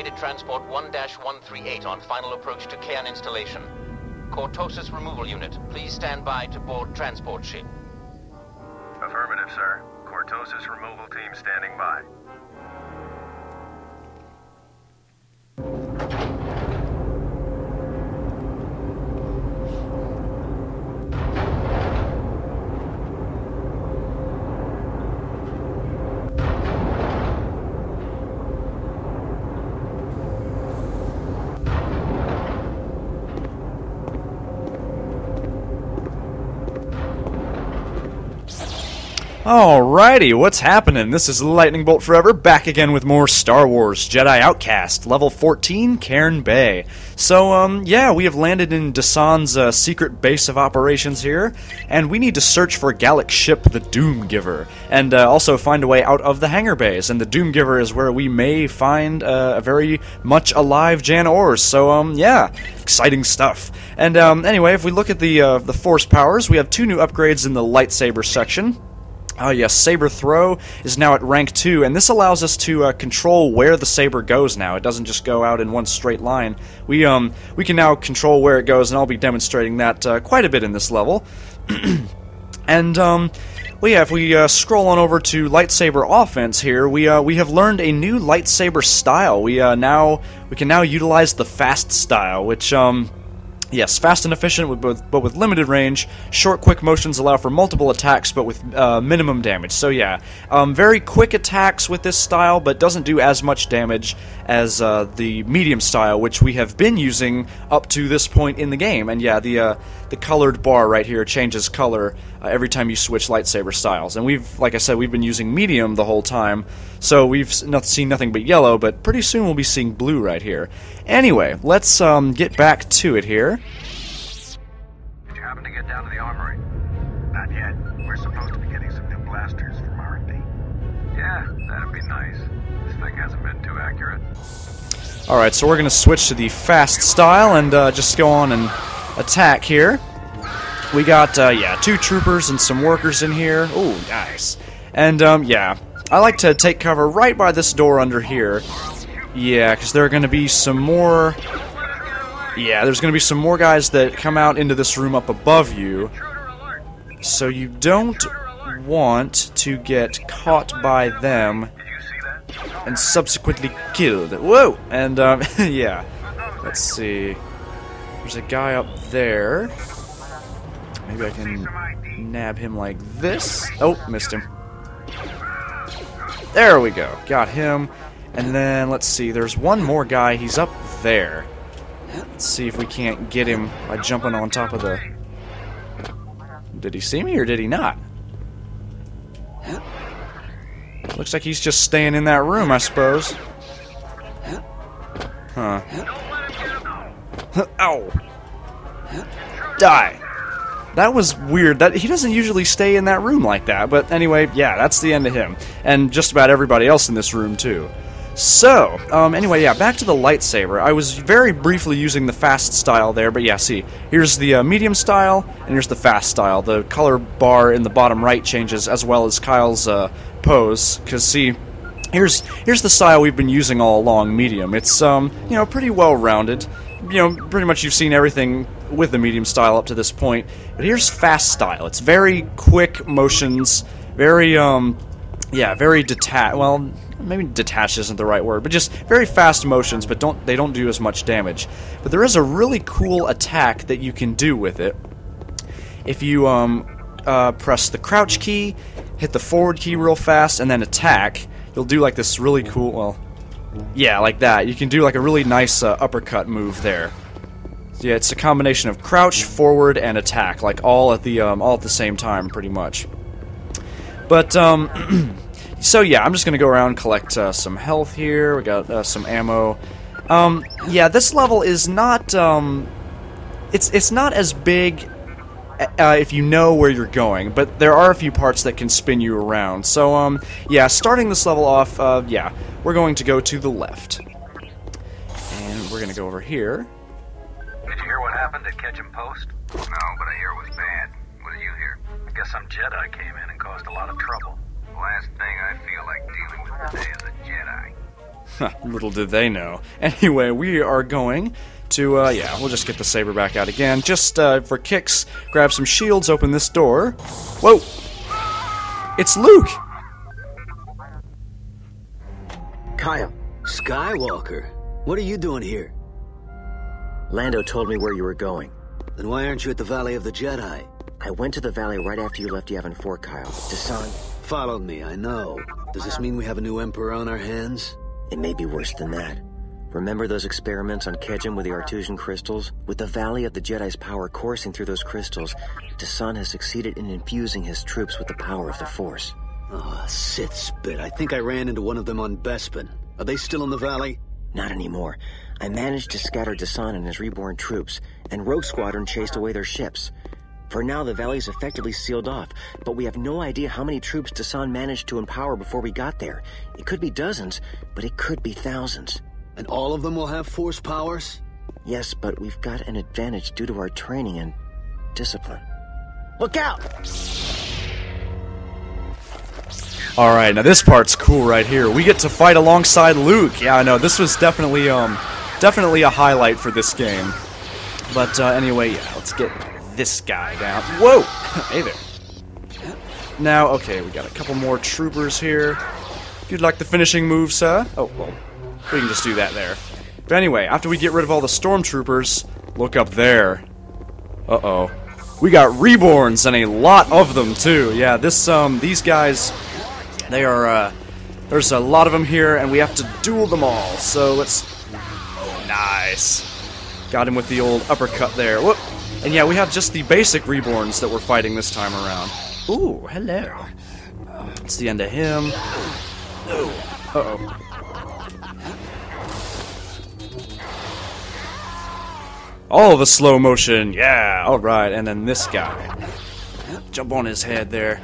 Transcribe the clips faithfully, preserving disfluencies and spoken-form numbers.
Automated Transport one dash one three eight on final approach to Cairn Installation. Cortosis Removal Unit, please stand by to board transport ship. Affirmative, sir. Cortosis Removal Team standing by. Alrighty, what's happening? This is Lightning Bolt Forever, back again with more Star Wars Jedi Outcast, level fourteen, Cairn Bay. So, um, yeah, we have landed in Desann's uh, secret base of operations here, and we need to search for Galak ship the Doom Giver, and uh, also find a way out of the Hangar Bays, and the Doom Giver is where we may find uh, a very much alive Jan Ors, so, um, yeah, exciting stuff. And, um, anyway, if we look at the, uh, the Force powers, we have two new upgrades in the lightsaber section. Oh yes, Saber Throw is now at rank two, and this allows us to uh, control where the saber goes now. It doesn't just go out in one straight line. We um we can now control where it goes, and I'll be demonstrating that uh, quite a bit in this level. And um, well, yeah, if we uh, scroll on over to lightsaber offense here, we uh, we have learned a new lightsaber style. We uh, now we can now utilize the fast style, which um. Yes, fast and efficient, but with limited range. Short, quick motions allow for multiple attacks, but with uh, minimum damage. So yeah, um, very quick attacks with this style, but doesn't do as much damage as uh, the medium style, which we have been using up to this point in the game. And yeah, the uh, the colored bar right here changes color uh, every time you switch lightsaber styles. And we've, like I said, we've been using medium the whole time, so we've not seen nothing but yellow. But pretty soon we'll be seeing blue right here. Anyway, let's um, get back to it here. Did you happen to get down to the armory? Not yet. We're supposed to be getting some new blasters from R and D. Yeah, that'd be nice. This thing hasn't been too accurate. Alright, so we're going to switch to the fast style and uh, just go on and attack here. We got, uh, yeah, two troopers and some workers in here. Ooh, nice. And, um, yeah, I like to take cover right by this door under here. Yeah, because there are going to be some more... Yeah, there's going to be some more guys that come out into this room up above you, so you don't want to get caught by them and subsequently killed. Whoa! And, um, yeah. Let's see. There's a guy up there. Maybe I can nab him like this. Oh, missed him. There we go. Got him. And then, let's see. There's one more guy. He's up there. Let's see if we can't get him by jumping on top of the... Did he see me or did he not? Looks like he's just staying in that room, I suppose. Huh. Ow! Die! That was weird. That he doesn't usually stay in that room like that. But anyway, yeah, that's the end of him. And just about everybody else in this room, too. So, um, anyway, yeah, back to the lightsaber. I was very briefly using the fast style there, but yeah, see, here's the uh, medium style, and here's the fast style. The color bar in the bottom right changes, as well as Kyle's uh, pose, because see, here's here's the style we've been using all along, medium. It's, um, you know, pretty well-rounded. You know, pretty much you've seen everything with the medium style up to this point, but here's fast style. It's very quick motions, very, um, yeah, very detached, well... Maybe detached isn't the right word, but just very fast motions, but don't they don't do as much damage. But there is a really cool attack that you can do with it. If you um, uh, press the crouch key, hit the forward key real fast, and then attack, you'll do like this really cool, well, yeah, like that. You can do like a really nice uh, uppercut move there. Yeah, it's a combination of crouch, forward, and attack, like all at the um, all at the same time, pretty much. But um. So yeah, I'm just gonna go around and collect uh, some health here. We got uh, some ammo. Um, yeah, this level is not. Um, it's it's not as big uh, if you know where you're going, but there are a few parts that can spin you around. So um, yeah, starting this level off, uh, yeah, we're going to go to the left, and we're gonna go over here. Did you hear what happened at Ketchum Post? No, but I hear it was bad. What did you hear? I guess some Jedi came in and caused a lot of trouble. Last thing I feel like dealing with today is a Jedi. Little did they know. Anyway, we are going to, uh, yeah, we'll just get the saber back out again. Just, uh, for kicks, grab some shields, open this door. Whoa! It's Luke! Kyle, Skywalker, what are you doing here? Lando told me where you were going. Then why aren't you at the Valley of the Jedi? I went to the Valley right after you left Yavin Four, Kyle. Desann followed me, I know. Does this mean we have a new Emperor on our hands? It may be worse than that. Remember those experiments on Kejim with the Artusian Crystals? With the Valley of the Jedi's power coursing through those crystals, Desann has succeeded in infusing his troops with the power of the Force. Ah, oh, Sith spit. I think I ran into one of them on Bespin. Are they still in the Valley? Not anymore. I managed to scatter Desann and his reborn troops, and Rogue Squadron chased away their ships. For now, the valley's effectively sealed off, but we have no idea how many troops Desann managed to empower before we got there. It could be dozens, but it could be thousands. And all of them will have force powers? Yes, but we've got an advantage due to our training and discipline. Look out! Alright, now this part's cool right here. We get to fight alongside Luke. Yeah, I know, this was definitely, um, definitely a highlight for this game. But, uh, anyway, yeah, let's get this guy down. Whoa! Hey there. Now, okay, we got a couple more troopers here. If you'd like the finishing move, sir. Oh, well, we can just do that there. But anyway, after we get rid of all the stormtroopers, look up there. Uh-oh. We got Reborns, and a lot of them, too. Yeah, this, um, these guys, they are, uh, there's a lot of them here, and we have to duel them all. So, let's... Oh, nice. Got him with the old uppercut there. Whoop. And yeah, we have just the basic Reborns that we're fighting this time around. Ooh, hello. It's the end of him. Uh-oh. All the slow motion, yeah, alright, and then this guy. Jump on his head there.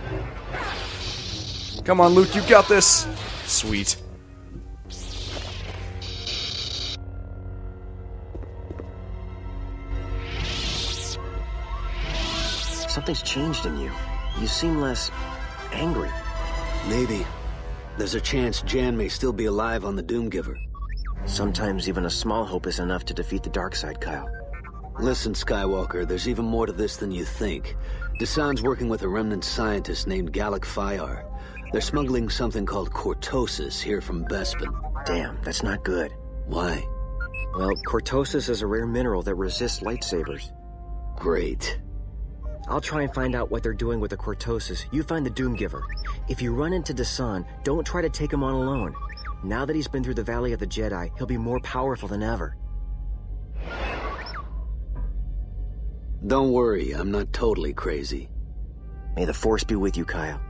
Come on, Luke, you got this! Sweet. Something's changed in you. You seem less angry. Maybe. There's a chance Jan may still be alive on the Doom Giver. Sometimes even a small hope is enough to defeat the dark side, Kyle. Listen, Skywalker, there's even more to this than you think. Desann's working with a remnant scientist named Galak Fyyar. They're smuggling something called Cortosis here from Bespin. Damn, that's not good. Why? Well, Cortosis is a rare mineral that resists lightsabers. Great. I'll try and find out what they're doing with the Cortosis. You find the Doom Giver. If you run into Desann, don't try to take him on alone. Now that he's been through the Valley of the Jedi, he'll be more powerful than ever. Don't worry, I'm not totally crazy. May the Force be with you, Kyle.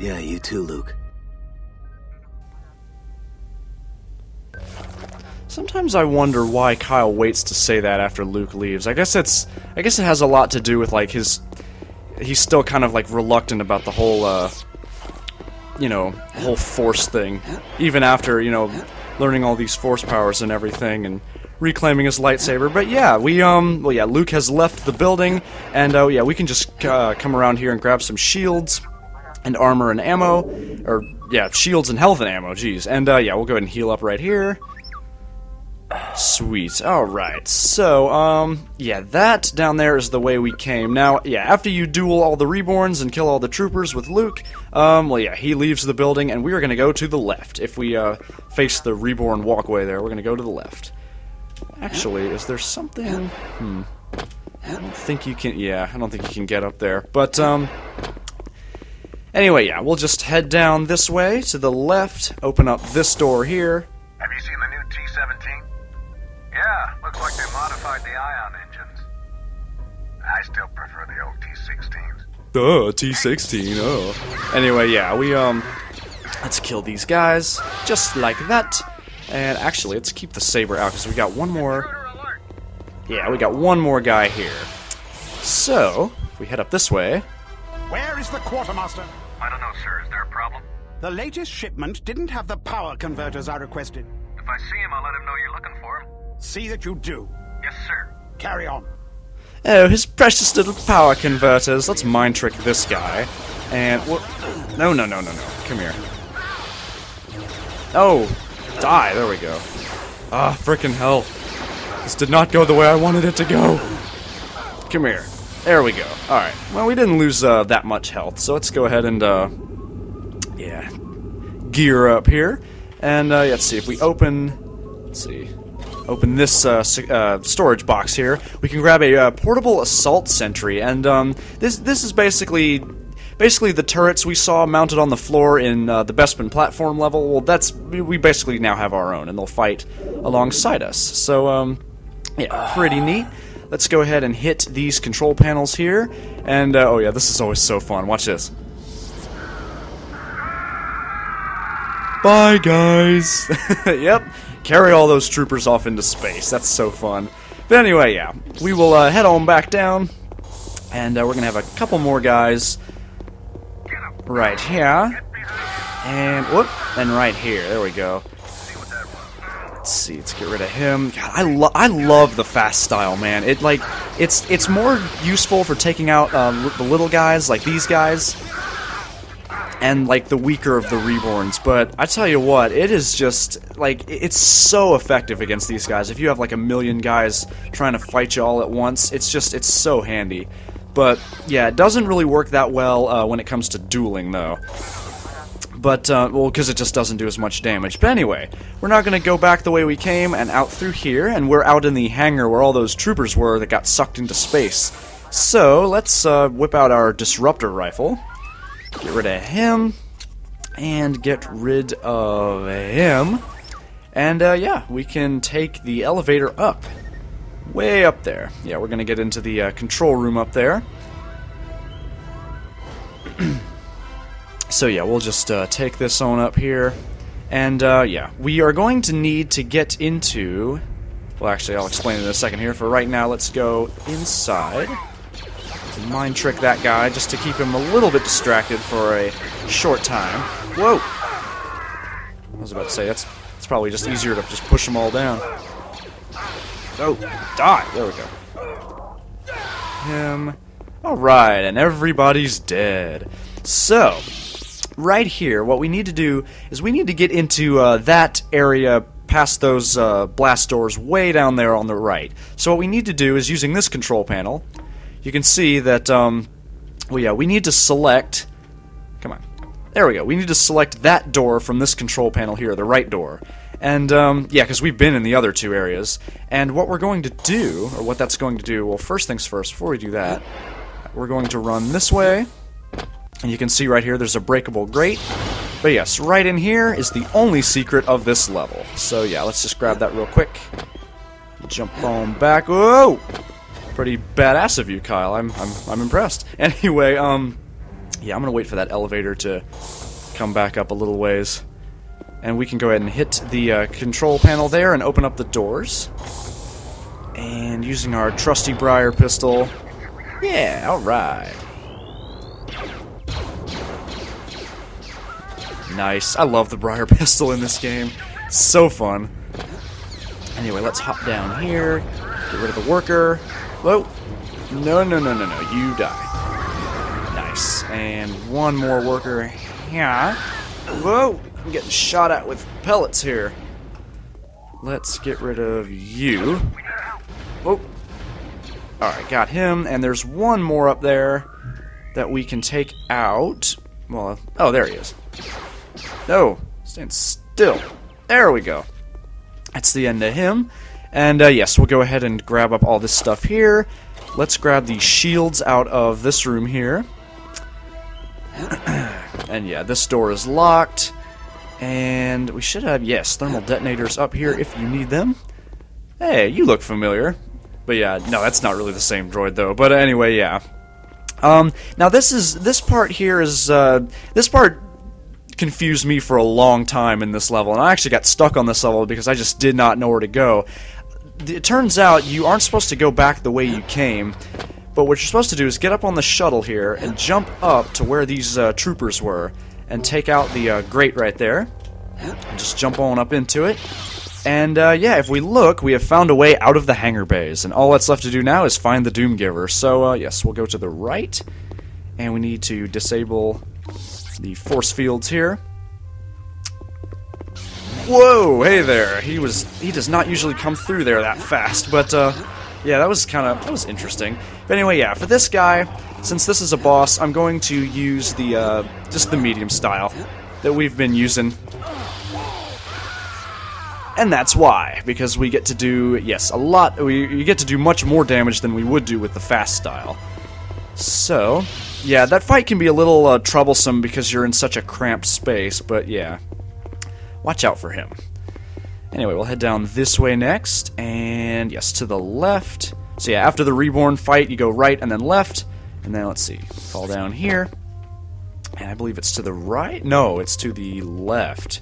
Yeah, you too, Luke. Sometimes I wonder why Kyle waits to say that after Luke leaves. I guess it's, I guess it has a lot to do with, like, his... He's still kind of, like, reluctant about the whole, uh... you know, whole Force thing. Even after, you know, learning all these Force powers and everything, and reclaiming his lightsaber. But yeah, we, um... Well, yeah, Luke has left the building, and, oh, uh, yeah, we can just, uh, come around here and grab some shields, and armor and ammo. Or, yeah, shields and health and ammo, jeez. And, uh, yeah, we'll go ahead and heal up right here. Sweet. Alright, so, um, yeah, that down there is the way we came. Now, yeah, after you duel all the Reborns and kill all the troopers with Luke, um, well, yeah, he leaves the building, and we are gonna go to the left. If we, uh, face the Reborn walkway there, we're gonna go to the left. Actually, is there something... Hmm. I don't think you can... Yeah, I don't think you can get up there. But, um... anyway, yeah, we'll just head down this way, to the left, open up this door here. Have you seen the new T seventeen? Yeah, looks like they modified the Ion engines. I still prefer the old T sixteens. Duh, T sixteen, oh. Anyway, yeah, we, um... let's kill these guys, just like that. And actually, let's keep the saber out, because we got one more... Yeah, we got one more guy here. So, if we head up this way... Where is the quartermaster? I don't know, sir. Is there a problem? The latest shipment didn't have the power converters I requested. If I see him, I'll let him know you're looking for him. See that you do. Yes, sir. Carry on. Oh, his precious little power converters. Let's mind trick this guy. And what? No, no, no, no, no. Come here. Oh! Die! There we go. Ah, frickin' hell. This did not go the way I wanted it to go. Come here. There we go. Alright. Well, we didn't lose uh, that much health, so let's go ahead and, uh... yeah. Gear up here. And, uh, yeah, let's see. If we open... Let's see. Open this uh, uh, storage box here, we can grab a uh, portable assault sentry, and um, this this is basically basically the turrets we saw mounted on the floor in uh, the Bespin platform level. Well, that's we basically now have our own, and they'll fight alongside us. So um, yeah, pretty neat. Let's go ahead and hit these control panels here, and uh, oh yeah, this is always so fun. Watch this. Bye guys. Yep. Carry all those troopers off into space. That's so fun. But anyway, yeah. We will uh, head on back down. And uh, we're going to have a couple more guys. Right here. And, whoop. And right here. There we go. Let's see. Let's get rid of him. God, I, lo I love the fast style, man. It, like, it's, it's more useful for taking out um, the little guys, like these guys. And, like, the weaker of the Reborns, but I tell you what, it is just, like, it's so effective against these guys. If you have, like, a million guys trying to fight you all at once, it's just, it's so handy. But, yeah, it doesn't really work that well uh, when it comes to dueling, though. But, uh, well, because it just doesn't do as much damage. But anyway, we're not going to go back the way we came and out through here, and we're out in the hangar where all those troopers were that got sucked into space. So, let's uh, whip out our disruptor rifle. Get rid of him, and get rid of him, and uh, yeah, we can take the elevator up, way up there. Yeah, we're gonna get into the uh, control room up there. So yeah, we'll just uh, take this on up here, and uh, yeah, we are going to need to get into, well actually I'll explain in a second here, for right now let's go inside. Mind trick that guy just to keep him a little bit distracted for a short time. Whoa! I was about to say, that's it's probably just easier to just push them all down. Oh, die! There we go. Him. Alright, and everybody's dead. So, right here, what we need to do is we need to get into uh, that area past those uh, blast doors way down there on the right. So what we need to do is, using this control panel, you can see that, um, well, yeah, we need to select, come on, there we go, we need to select that door from this control panel here, the right door, and, um, yeah, because we've been in the other two areas, and what we're going to do, or what that's going to do, well, first things first, before we do that, we're going to run this way, and you can see right here, there's a breakable grate, but yes, right in here is the only secret of this level, so yeah, let's just grab that real quick, jump on back, whoa! Pretty badass of you, Kyle. I'm, I'm, I'm impressed. Anyway, um, yeah, I'm gonna wait for that elevator to come back up a little ways, and we can go ahead and hit the uh, control panel there and open up the doors. And using our trusty Briar pistol, yeah, all right. Nice. I love the Briar pistol in this game. It's so fun. Anyway, let's hop down here. Get rid of the worker. Whoa! No, no, no, no, no. You die. Nice. And one more worker. Yeah. Whoa! I'm getting shot at with pellets here. Let's get rid of you. Whoa! Alright, got him. And there's one more up there that we can take out. Well, oh, there he is. No! Stand still. There we go. That's the end of him. And, uh, yes, we'll go ahead and grab up all this stuff here. Let's grab the shields out of this room here. And, yeah, this door is locked. And we should have, yes, thermal detonators up here if you need them. Hey, you look familiar. But, yeah, no, that's not really the same droid, though. But, anyway, yeah. Um, now, this is, this part here is, uh, this part confused me for a long time in this level. And I actually got stuck on this level because I just did not know where to go. It turns out you aren't supposed to go back the way you came, but what you're supposed to do is get up on the shuttle here and jump up to where these uh, troopers were and take out the uh, grate right there. And just jump on up into it. And uh, yeah, if we look, we have found a way out of the Hangar Bays, and all that's left to do now is find the Doom Giver. So uh, yes, we'll go to the right, and we need to disable the force fields here. Whoa, hey there. He was he does not usually come through there that fast, but uh yeah, that was kind of that was interesting. But anyway, yeah, for this guy, since this is a boss, I'm going to use the uh just the medium style that we've been using. And that's why, because we get to do, yes, a lot, we you get to do much more damage than we would do with the fast style. So, yeah, that fight can be a little uh, troublesome because you're in such a cramped space, but yeah. Watch out for him. Anyway, we'll head down this way next, and yes, to the left. So yeah, after the Reborn fight, you go right and then left, and then let's see, fall down here. And I believe it's to the right? No, it's to the left.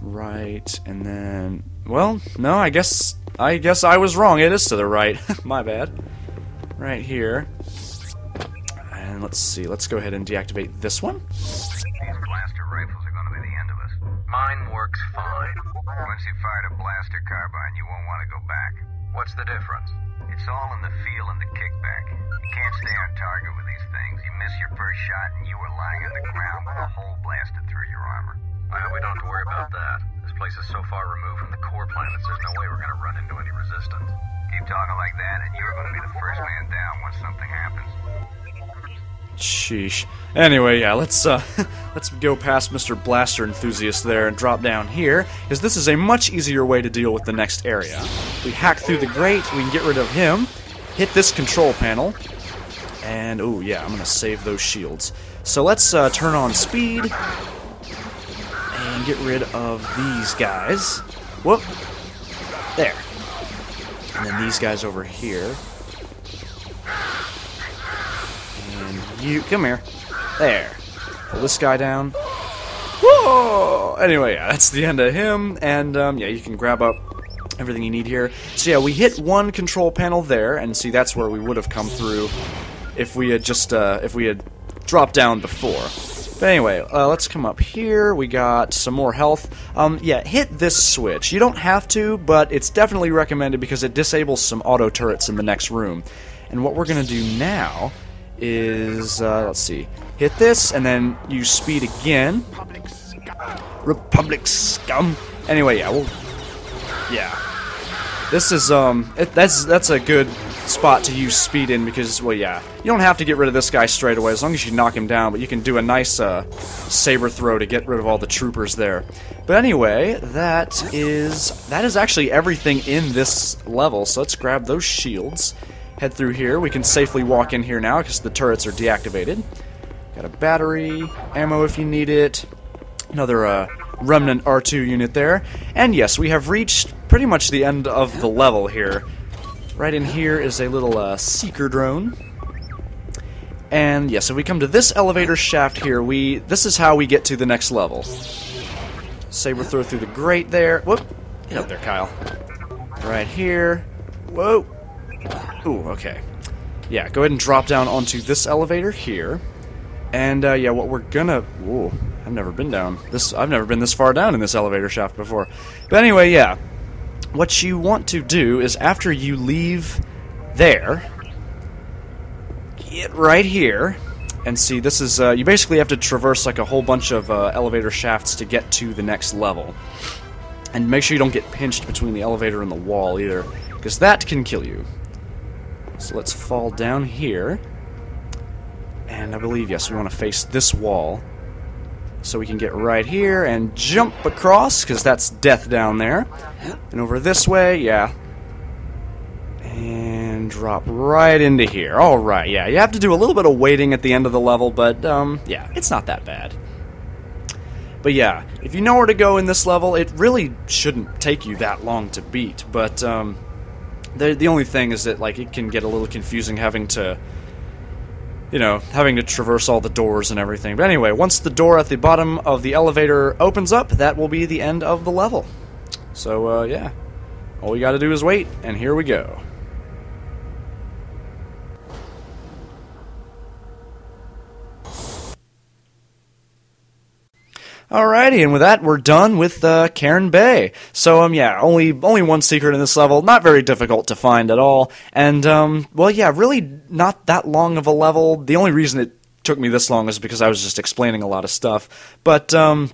Right, and then, well, no, I guess I guess I was wrong. It is to the right. My bad. Right here. And let's see. Let's go ahead and deactivate this one. These blaster rifles are going to be the end of us. Mine works fine. Once you fired a blaster carbine, you won't want to go back. What's the difference? It's all in the feel and the kickback. You can't stay on target with these things. You miss your first shot, and you are lying on the ground with a hole blasted through your armor. I hope we don't have to worry about that. This place is so far removed from the core planets, there's no way we're going to run into any resistance. Keep talking like that, and you're going to be the first man down once something happens. Sheesh. Anyway, yeah, let's uh, let's go past Mister Blaster Enthusiast there and drop down here, because this is a much easier way to deal with the next area. We hack through the grate, we can get rid of him, hit this control panel, and, oh yeah, I'm going to save those shields. So let's uh, turn on speed. And get rid of these guys. Whoop. There. And then these guys over here. And you, come here. There. Pull this guy down. Whoa! Anyway, yeah, that's the end of him. And, um, yeah, you can grab up everything you need here. So, yeah, we hit one control panel there. And see, that's where we would have come through if we had just, uh, if we had dropped down before. But anyway, uh, let's come up here. We got some more health. Um, yeah, hit this switch. You don't have to, but it's definitely recommended because it disables some auto turrets in the next room. And what we're going to do now is, uh, let's see, hit this, and then use speed again. Republic scum. Republic scum. Anyway, yeah, we'll, yeah. This is, um, it, that's, that's a good spot to use speed in because, well, yeah, you don't have to get rid of this guy straight away as long as you knock him down, but you can do a nice uh, saber throw to get rid of all the troopers there. But anyway, that is that is actually everything in this level, so let's grab those shields, head through here. We can safely walk in here now because the turrets are deactivated. Got a battery, ammo if you need it, another uh, remnant R two unit there, and yes, we have reached pretty much the end of the level here. Right in here is a little uh, seeker drone. And yes, if we come to this elevator shaft here, we this is how we get to the next level. Saber throw through the grate there. Whoop! Get up there, Kyle. Right here. Whoa! Ooh, okay. Yeah, go ahead and drop down onto this elevator here. And uh, yeah, what we're gonna... Whoa, I've never been down. This I've never been this far down in this elevator shaft before. But anyway, yeah. What you want to do is after you leave there, get right here, and see this is, uh, you basically have to traverse like a whole bunch of uh, elevator shafts to get to the next level. And make sure you don't get pinched between the elevator and the wall either, because that can kill you. So let's fall down here, and I believe, yes, we want to face this wall. So we can get right here and jump across, because that's death down there. And over this way, yeah. And drop right into here. Alright, yeah, you have to do a little bit of waiting at the end of the level, but, um, yeah, it's not that bad. But yeah, if you know where to go in this level, it really shouldn't take you that long to beat, but, um, the, the only thing is that, like, it can get a little confusing having to... you know, having to traverse all the doors and everything. But anyway, once the door at the bottom of the elevator opens up, that will be the end of the level. So, uh, yeah. All we gotta do is wait, and here we go. Alrighty, and with that, we're done with uh, Cairn Bay. So, um, yeah, only only one secret in this level, not very difficult to find at all, and, um, well, yeah, really not that long of a level. The only reason it took me this long is because I was just explaining a lot of stuff. But um,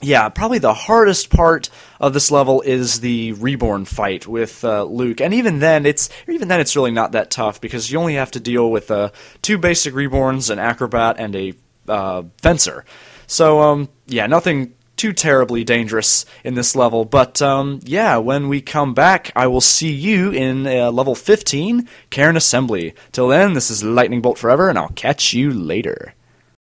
yeah, probably the hardest part of this level is the Reborn fight with uh, Luke, and even then, it's even then it's really not that tough because you only have to deal with uh, two basic Reborns, an Acrobat, and a uh, Fencer. So um, yeah, nothing too terribly dangerous in this level, but um, yeah, when we come back, I will see you in uh, level fifteen, Cairn Assembly. Till then, this is Lightning Bolt Forever, and I'll catch you later.